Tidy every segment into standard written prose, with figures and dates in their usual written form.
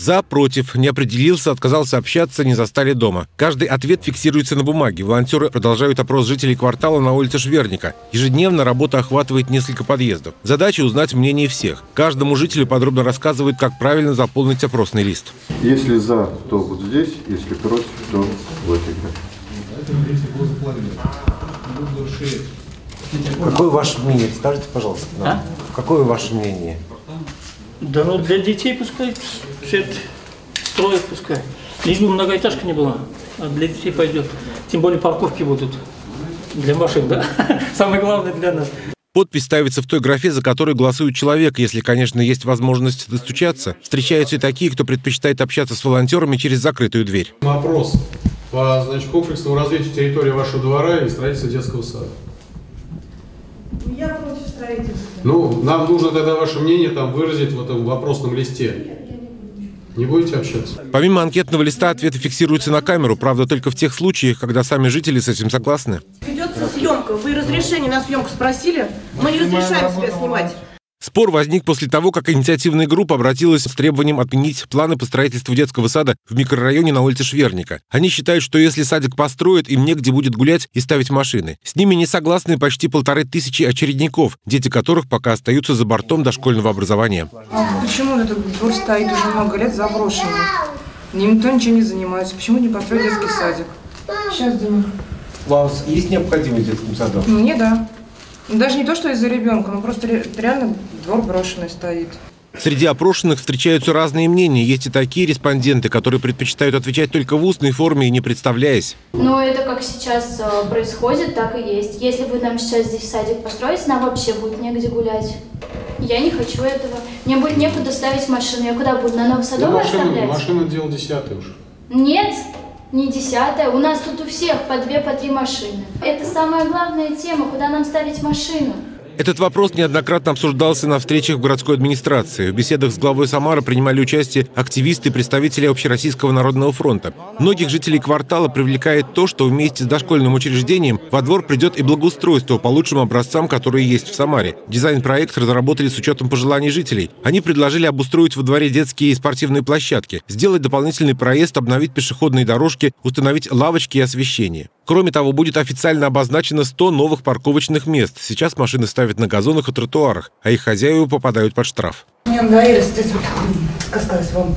За, против, не определился, отказался общаться, не застали дома. Каждый ответ фиксируется на бумаге. Волонтеры продолжают опрос жителей квартала на улице Шверника. Ежедневно работа охватывает несколько подъездов. Задача — узнать мнение всех. Каждому жителю подробно рассказывают, как правильно заполнить опросный лист. Если за, то вот здесь, если против, то вот здесь. Какое ваше мнение? Скажите, пожалуйста, нам. Какое ваше мнение? Да, ну для детей пускай все это строят, пускай. Лишь бы многоэтажка не была, а для детей пойдет. Тем более парковки будут для машин, да? Самое главное для нас. Подпись ставится в той графе, за которой голосует человек, если, конечно, есть возможность достучаться. Встречаются и такие, кто предпочитает общаться с волонтерами через закрытую дверь. Опрос по, значит, комплексному развитию территории вашего двора и строительству детского сада. Я против строительства. Ну, нам нужно тогда ваше мнение там выразить в этом вопросном листе. Не будете общаться? Помимо анкетного листа ответы фиксируются на камеру, правда, только в тех случаях, когда сами жители с этим согласны. Ведется съемка. Вы разрешение на съемку спросили? Мы не разрешаем себя снимать. Спор возник после того, как инициативная группа обратилась с требованием отменить планы по строительству детского сада в микрорайоне на улице Шверника. Они считают, что если садик построят, им негде будет гулять и ставить машины. С ними не согласны почти 1500 очередников, дети которых пока остаются за бортом дошкольного образования. Почему этот двор стоит уже много лет заброшенный? Никто ничего не занимается. Почему не построить детский садик? Сейчас думаю. У вас есть необходимость в детском саду? Мне да. Даже не то, что из-за ребенка, но просто реально двор брошенный стоит. Среди опрошенных встречаются разные мнения. Есть и такие респонденты, которые предпочитают отвечать только в устной форме и не представляясь. Ну, это как сейчас происходит, так и есть. Если вы нам сейчас здесь садик построите, нам вообще будет негде гулять. Я не хочу этого. Мне будет некуда ставить машину. Я куда буду, на Новосадовое оставлять? Машина дело 10-е уже. Нет. Не 10-е. У нас тут у всех по 2-3 машины. Это самая главная тема, куда нам ставить машину. Этот вопрос неоднократно обсуждался на встречах в городской администрации. В беседах с главой Самары принимали участие активисты и представители Общероссийского народного фронта. Многих жителей квартала привлекает то, что вместе с дошкольным учреждением во двор придет и благоустройство по лучшим образцам, которые есть в Самаре. Дизайн-проект разработали с учетом пожеланий жителей. Они предложили обустроить во дворе детские и спортивные площадки, сделать дополнительный проезд, обновить пешеходные дорожки, установить лавочки и освещение. Кроме того, будет официально обозначено 100 новых парковочных мест. Сейчас машины ставят на газонах и тротуарах, а их хозяева попадают под штраф. Мне надоели здесь, как сказать вам,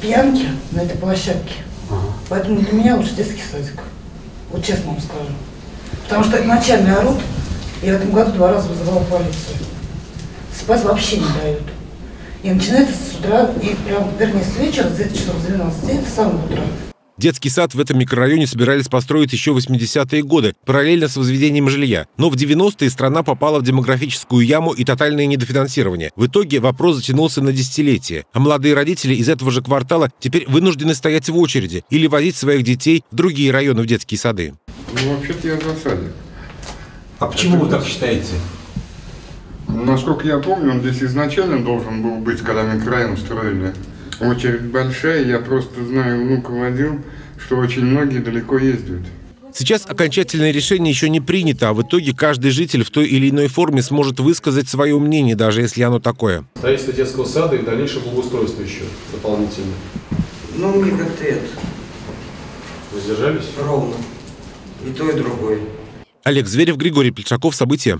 пьянки на этой площадке. Поэтому для меня лучше детский садик. Вот честно вам скажу. Потому что ночами орут, я в этом году 2 раза вызывала полицию. Спать вообще не дают. И начинается с утра, и прям, вернее, с вечера, с 9 часов 12, и до самого утра. Детский сад в этом микрорайоне собирались построить еще в 80-е годы, параллельно с возведением жилья. Но в 90-е страна попала в демографическую яму и тотальное недофинансирование. В итоге вопрос затянулся на десятилетие. А молодые родители из этого же квартала теперь вынуждены стоять в очереди или возить своих детей в другие районы в детские сады. Ну, вообще-то я за садик. А почему вы так считаете? Насколько я помню, он здесь изначально должен был быть, когда микрорайон строили. Очередь большая, я просто знаю, внук водил, что очень многие далеко ездят. Сейчас окончательное решение еще не принято, а в итоге каждый житель в той или иной форме сможет высказать свое мнение, даже если оно такое. Строительство детского сада и дальнейшее благоустройство еще дополнительно. Ну, мне как-то это. Воздержались? Ровно. И то, и другое. Олег Зверев, Григорий Пельчаков. События.